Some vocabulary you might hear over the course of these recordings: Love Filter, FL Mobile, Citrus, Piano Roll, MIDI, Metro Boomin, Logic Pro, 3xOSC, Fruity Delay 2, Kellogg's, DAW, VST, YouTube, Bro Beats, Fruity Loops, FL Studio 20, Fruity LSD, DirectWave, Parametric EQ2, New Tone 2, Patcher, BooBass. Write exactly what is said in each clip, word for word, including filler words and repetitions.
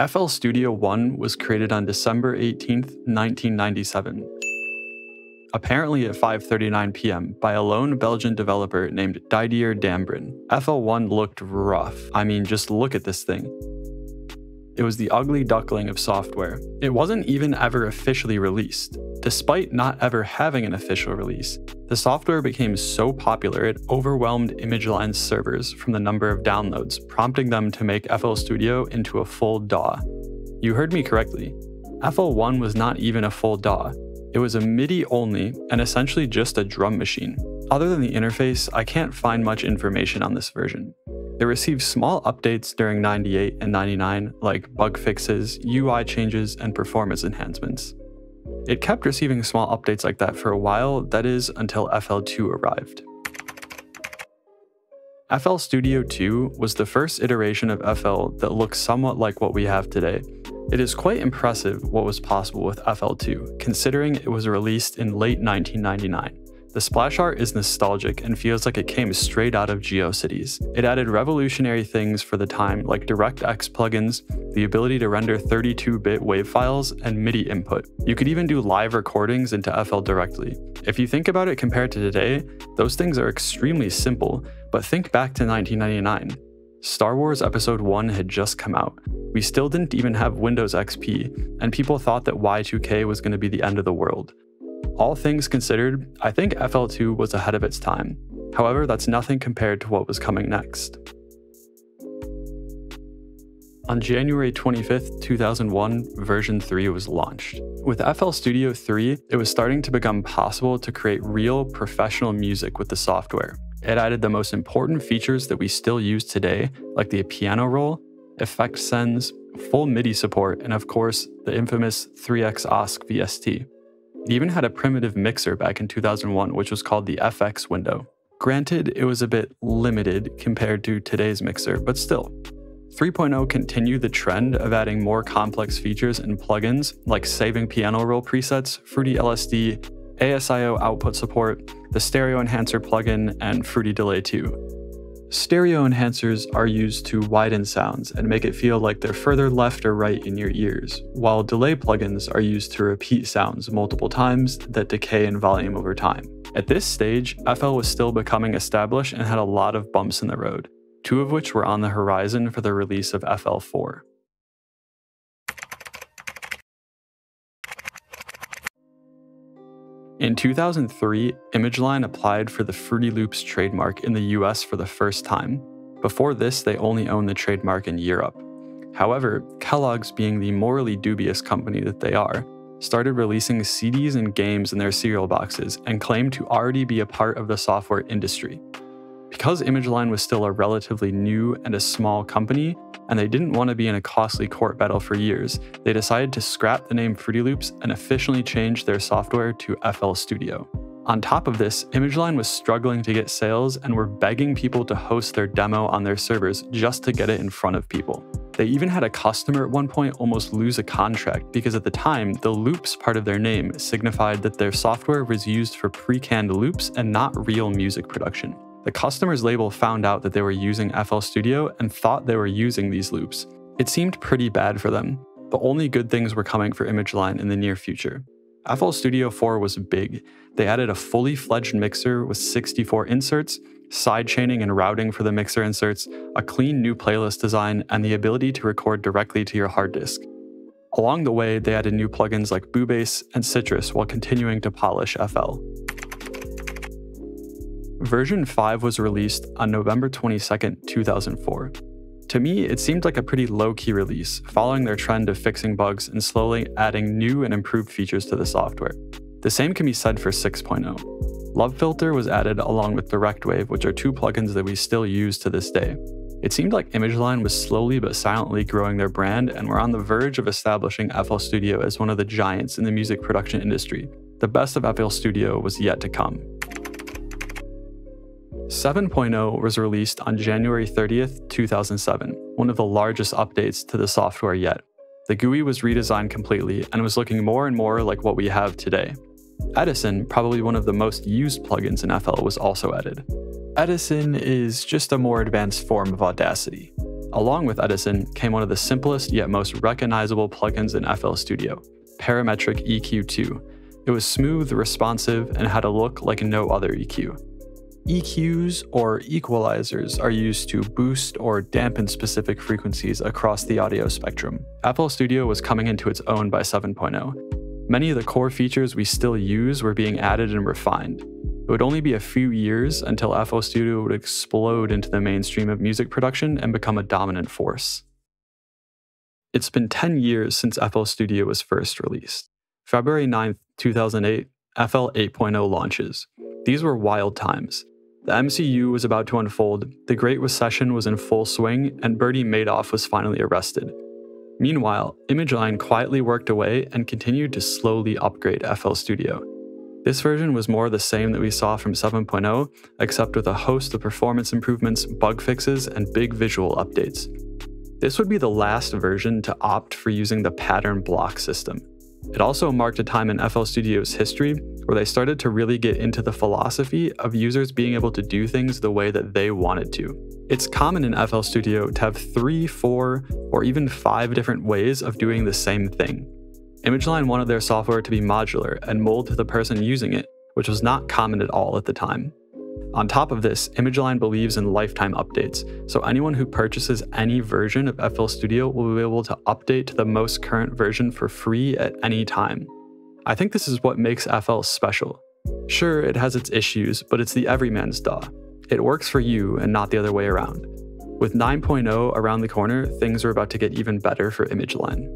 F L Studio one was created on December eighteenth, nineteen ninety-seven. Apparently at five thirty-nine p m by a lone Belgian developer named Didier Dambrin. F L one looked rough. I mean, just look at this thing. It was the ugly duckling of software. It wasn't even ever officially released. Despite not ever having an official release, the software became so popular it overwhelmed Image-Line's servers from the number of downloads, prompting them to make F L Studio into a full D A W. You heard me correctly. F L one was not even a full D A W. It was a MIDI only and essentially just a drum machine. Other than the interface, I can't find much information on this version. It received small updates during ninety-eight and ninety-nine, like bug fixes, U I changes, and performance enhancements. It kept receiving small updates like that for a while, that is, until F L two arrived. F L Studio two was the first iteration of F L that looks somewhat like what we have today. It is quite impressive what was possible with F L two, considering it was released in late nineteen ninety-nine. The splash art is nostalgic and feels like it came straight out of GeoCities. It added revolutionary things for the time, like DirectX plugins, the ability to render thirty-two bit wave files, and MIDI input. You could even do live recordings into F L directly. If you think about it compared to today, those things are extremely simple, but think back to nineteen ninety-nine. Star Wars Episode one had just come out. We still didn't even have Windows X P, and people thought that Y two K was going to be the end of the world. All things considered, I think F L two was ahead of its time. However, that's nothing compared to what was coming next. On January twenty-fifth, two thousand one, version three was launched. With F L Studio three, it was starting to become possible to create real, professional music with the software. It added the most important features that we still use today, like the piano roll, effect sends, full MIDI support, and of course, the infamous three x O S C V S T. It even had a primitive mixer back in two thousand one, which was called the F X window. Granted, it was a bit limited compared to today's mixer, but still. three point oh continued the trend of adding more complex features and plugins, like saving piano roll presets, Fruity L S D, A S I O output support, the Stereo Enhancer plugin, and Fruity Delay two. Stereo enhancers are used to widen sounds and make it feel like they're further left or right in your ears, while delay plugins are used to repeat sounds multiple times that decay in volume over time. At this stage, F L was still becoming established and had a lot of bumps in the road, two of which were on the horizon for the release of F L four. In two thousand three, Image-Line applied for the Fruity Loops trademark in the U S for the first time. Before this, they only owned the trademark in Europe. However, Kellogg's, being the morally dubious company that they are, started releasing C Ds and games in their cereal boxes and claimed to already be a part of the software industry. Because Image-Line was still a relatively new and a small company, and they didn't want to be in a costly court battle for years, they decided to scrap the name Fruity Loops and officially change their software to F L Studio. On top of this, Image-Line was struggling to get sales and were begging people to host their demo on their servers just to get it in front of people. They even had a customer at one point almost lose a contract because at the time, the loops part of their name signified that their software was used for pre-canned loops and not real music production. The customer's label found out that they were using F L Studio and thought they were using these loops. It seemed pretty bad for them, but only good things were coming for Image-Line in the near future. F L Studio four was big. They added a fully fledged mixer with sixty-four inserts, sidechaining and routing for the mixer inserts, a clean new playlist design, and the ability to record directly to your hard disk. Along the way, they added new plugins like BooBass and Citrus while continuing to polish F L. Version five was released on November twenty-second, two thousand four. To me, it seemed like a pretty low-key release, following their trend of fixing bugs and slowly adding new and improved features to the software. The same can be said for six point oh. Love Filter was added along with DirectWave, which are two plugins that we still use to this day. It seemed like Image-Line was slowly but silently growing their brand and were on the verge of establishing F L Studio as one of the giants in the music production industry. The best of F L Studio was yet to come. seven point oh was released on January thirtieth, two thousand seven, one of the largest updates to the software yet. The G U I was redesigned completely and was looking more and more like what we have today. Edison, probably one of the most used plugins in F L, was also added. Edison is just a more advanced form of Audacity. Along with Edison came one of the simplest yet most recognizable plugins in F L Studio, Parametric E Q two. It was smooth, responsive, and had a look like no other E Q. E Qs, or equalizers, are used to boost or dampen specific frequencies across the audio spectrum. F L Studio was coming into its own by seven point oh. Many of the core features we still use were being added and refined. It would only be a few years until F L Studio would explode into the mainstream of music production and become a dominant force. It's been ten years since F L Studio was first released. February ninth, two thousand eight, F L eight point oh launches. These were wild times. The M C U was about to unfold, the Great Recession was in full swing, and Bernie Madoff was finally arrested. Meanwhile, Image-Line quietly worked away and continued to slowly upgrade F L Studio. This version was more the same that we saw from seven point oh, except with a host of performance improvements, bug fixes, and big visual updates. This would be the last version to opt for using the pattern block system. It also marked a time in F L Studio's history where they started to really get into the philosophy of users being able to do things the way that they wanted to. It's common in F L Studio to have three, four, or even five different ways of doing the same thing. Image-Line wanted their software to be modular and mold to the person using it, which was not common at all at the time. On top of this, Image-Line believes in lifetime updates, so anyone who purchases any version of F L Studio will be able to update to the most current version for free at any time. I think this is what makes F L special. Sure, it has its issues, but it's the everyman's D A W. It works for you and not the other way around. With nine point oh around the corner, things are about to get even better for Image-Line.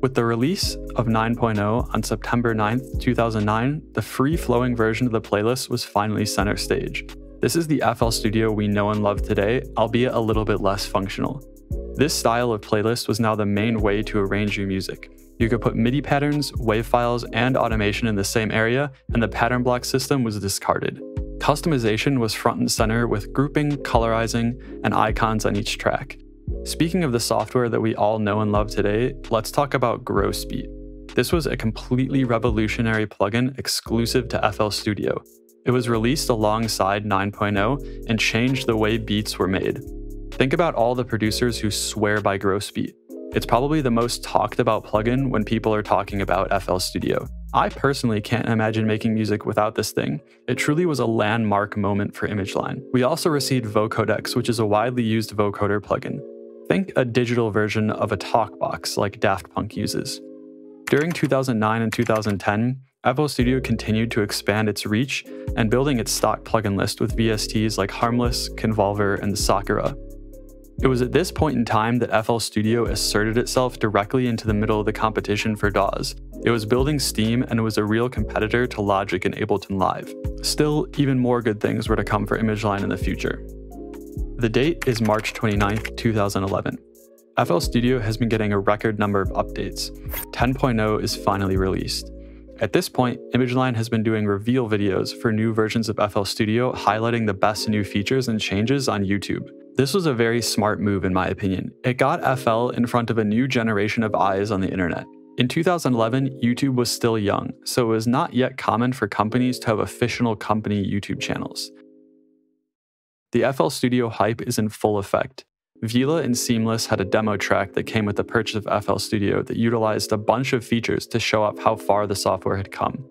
With the release of nine point oh on September ninth, two thousand nine, the free-flowing version of the playlist was finally center stage. This is the F L Studio we know and love today, albeit a little bit less functional. This style of playlist was now the main way to arrange your music. You could put MIDI patterns, wave files, and automation in the same area, and the pattern block system was discarded. Customization was front and center with grouping, colorizing, and icons on each track. Speaking of the software that we all know and love today, let's talk about Gross Beat. This was a completely revolutionary plugin exclusive to F L Studio. It was released alongside nine point oh and changed the way beats were made. Think about all the producers who swear by Gross Beat. It's probably the most talked about plugin when people are talking about F L Studio. I personally can't imagine making music without this thing. It truly was a landmark moment for Image-Line. We also received Vocodex, which is a widely used vocoder plugin. Think a digital version of a talk box like Daft Punk uses. During two thousand nine and two thousand ten, F L Studio continued to expand its reach and building its stock plugin list with V S Ts like Harmless, Convolver, and Sakura. It was at this point in time that F L Studio asserted itself directly into the middle of the competition for D A Ws. It was building steam and it was a real competitor to Logic and Ableton Live. Still, even more good things were to come for Image-Line in the future. The date is March twenty-ninth, two thousand eleven. F L Studio has been getting a record number of updates. ten point oh is finally released. At this point, Image-Line has been doing reveal videos for new versions of F L Studio, highlighting the best new features and changes on YouTube. This was a very smart move in my opinion. It got F L in front of a new generation of eyes on the internet. In two thousand eleven, YouTube was still young, so it was not yet common for companies to have official company YouTube channels. The F L Studio hype is in full effect. Vila and Seamless had a demo track that came with the purchase of F L Studio that utilized a bunch of features to show up how far the software had come.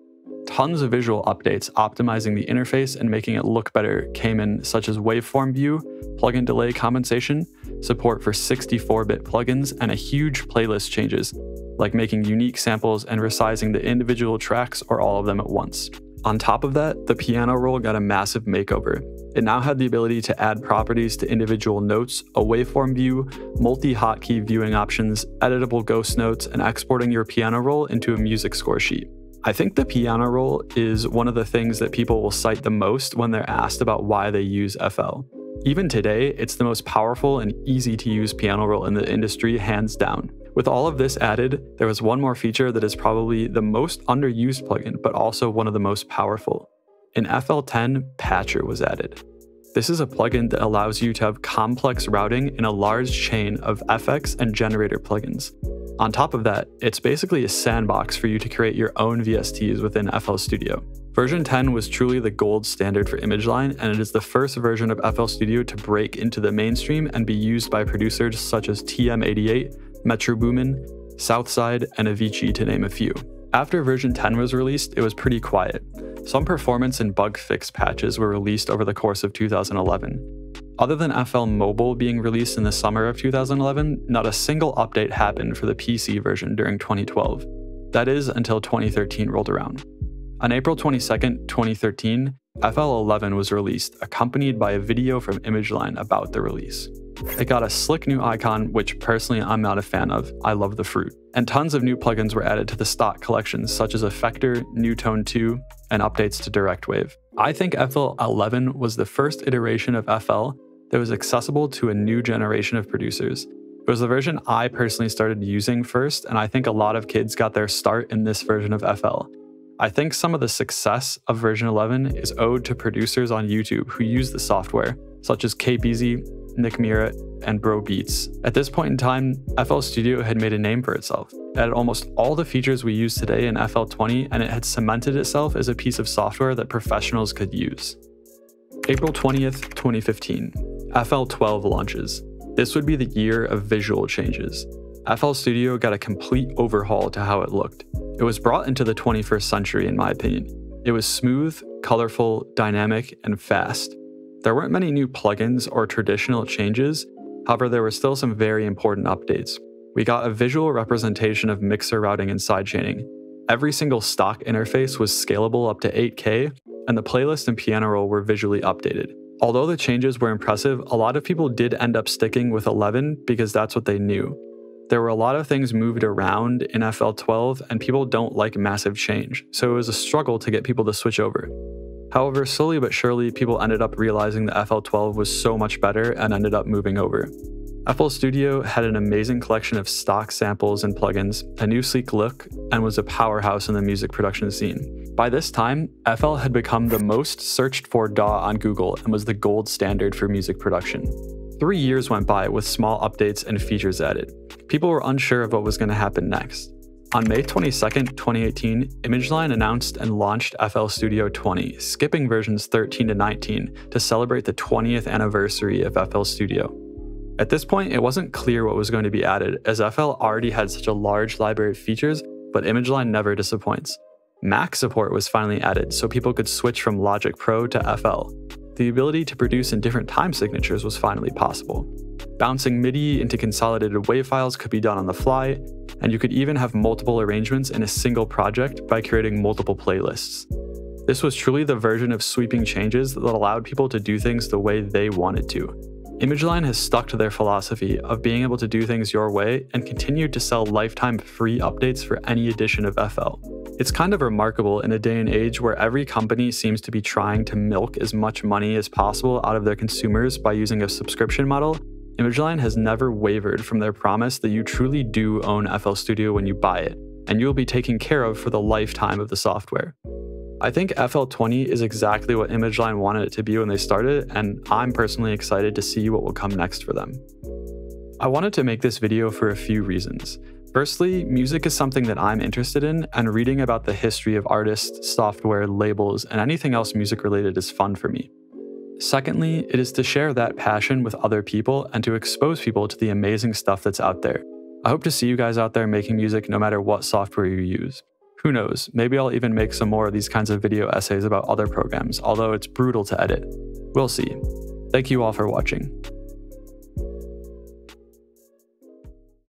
Tons of visual updates optimizing the interface and making it look better came in, such as waveform view, plugin delay compensation, support for sixty-four bit plugins, and a huge playlist changes, like making unique samples and resizing the individual tracks or all of them at once. On top of that, the Piano Roll got a massive makeover. It now had the ability to add properties to individual notes, a waveform view, multi-hotkey viewing options, editable ghost notes, and exporting your Piano Roll into a music score sheet. I think the Piano Roll is one of the things that people will cite the most when they're asked about why they use F L. Even today, it's the most powerful and easy to use Piano Roll in the industry, hands down. With all of this added, there was one more feature that is probably the most underused plugin, but also one of the most powerful. In F L ten, Patcher was added. This is a plugin that allows you to have complex routing in a large chain of F X and generator plugins. On top of that, it's basically a sandbox for you to create your own V S Ts within F L Studio. Version ten was truly the gold standard for Image-Line, and it is the first version of F L Studio to break into the mainstream and be used by producers such as T M eighty-eight, Metro Boomin, Southside, and Avicii, to name a few. After version ten was released, it was pretty quiet. Some performance and bug fix patches were released over the course of two thousand eleven. Other than F L Mobile being released in the summer of two thousand eleven, not a single update happened for the P C version during twenty twelve. That is, until twenty thirteen rolled around. On April twenty-second, twenty thirteen, F L eleven was released, accompanied by a video from Image-Line about the release. It got a slick new icon, which personally I'm not a fan of. I love the fruit. And tons of new plugins were added to the stock collections, such as Effector, New Tone two, and updates to DirectWave. I think F L eleven was the first iteration of F L that was accessible to a new generation of producers. It was the version I personally started using first, and I think a lot of kids got their start in this version of F L. I think some of the success of version eleven is owed to producers on YouTube who use the software, such as K B Z, Nick Mira, and Bro Beats. At this point in time, F L Studio had made a name for itself. It had almost all the features we use today in F L twenty, and it had cemented itself as a piece of software that professionals could use. April twentieth, twenty fifteen. F L twelve launches. This would be the year of visual changes. F L Studio got a complete overhaul to how it looked. It was brought into the twenty-first century, in my opinion. It was smooth, colorful, dynamic, and fast. There weren't many new plugins or traditional changes, however, there were still some very important updates. We got a visual representation of mixer routing and sidechaining. Every single stock interface was scalable up to eight K, and the playlist and piano roll were visually updated. Although the changes were impressive, a lot of people did end up sticking with eleven because that's what they knew. There were a lot of things moved around in F L twelve, and people don't like massive change, so it was a struggle to get people to switch over. However, slowly but surely, people ended up realizing that F L twelve was so much better and ended up moving over. F L Studio had an amazing collection of stock samples and plugins, a new sleek look, and was a powerhouse in the music production scene. By this time, F L had become the most searched for D A W on Google and was the gold standard for music production. Three years went by with small updates and features added. People were unsure of what was going to happen next. On May twenty-second, twenty eighteen, Image-Line announced and launched F L Studio twenty, skipping versions thirteen to nineteen to celebrate the twentieth anniversary of F L Studio. At this point, it wasn't clear what was going to be added, as F L already had such a large library of features, but Image-Line never disappoints. Mac support was finally added, so people could switch from Logic Pro to F L. The ability to produce in different time signatures was finally possible. Bouncing MIDI into consolidated WAV files could be done on the fly, and you could even have multiple arrangements in a single project by creating multiple playlists. This was truly the version of sweeping changes that allowed people to do things the way they wanted to. Image-Line has stuck to their philosophy of being able to do things your way and continued to sell lifetime free updates for any edition of F L. It's kind of remarkable in a day and age where every company seems to be trying to milk as much money as possible out of their consumers by using a subscription model. Image-Line has never wavered from their promise that you truly do own F L Studio when you buy it, and you will be taken care of for the lifetime of the software. I think F L twenty is exactly what Image-Line wanted it to be when they started, and I'm personally excited to see what will come next for them. I wanted to make this video for a few reasons. Firstly, music is something that I'm interested in, and reading about the history of artists, software, labels, and anything else music-related is fun for me. Secondly, it is to share that passion with other people and to expose people to the amazing stuff that's out there. I hope to see you guys out there making music no matter what software you use. Who knows, maybe I'll even make some more of these kinds of video essays about other programs, although it's brutal to edit. We'll see. Thank you all for watching.